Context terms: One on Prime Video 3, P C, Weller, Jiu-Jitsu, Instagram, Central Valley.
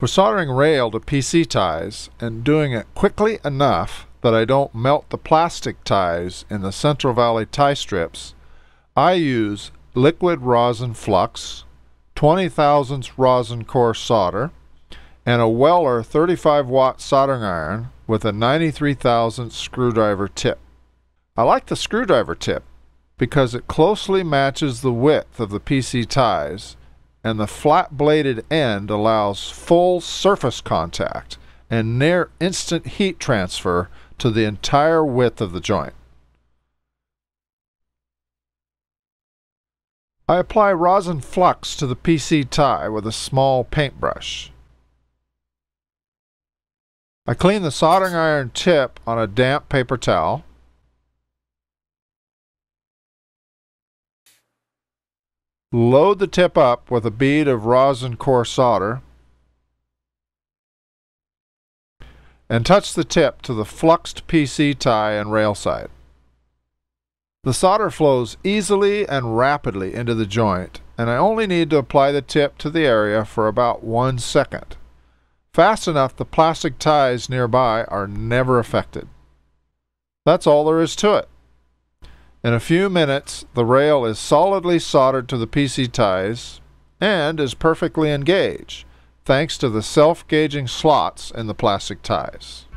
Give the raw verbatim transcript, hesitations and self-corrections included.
For soldering rail to P C ties and doing it quickly enough that I don't melt the plastic ties in the Central Valley tie strips, I use liquid rosin flux, twenty thousandths rosin core solder, and a Weller thirty-five watt soldering iron with a ninety-three thousandths screwdriver tip. I like the screwdriver tip because it closely matches the width of the P C ties, and the flat-bladed end allows full surface contact and near-instant heat transfer to the entire width of the joint. I apply rosin flux to the P C tie with a small paintbrush. I clean the soldering iron tip on a damp paper towel. Load the tip up with a bead of rosin core solder and touch the tip to the fluxed P C tie and rail side. The solder flows easily and rapidly into the joint, and I only need to apply the tip to the area for about one second. Fast enough, the plastic ties nearby are never affected. That's all there is to it. In a few minutes, the rail is solidly soldered to the P C ties and is perfectly engaged, thanks to the self-gauging slots in the plastic ties.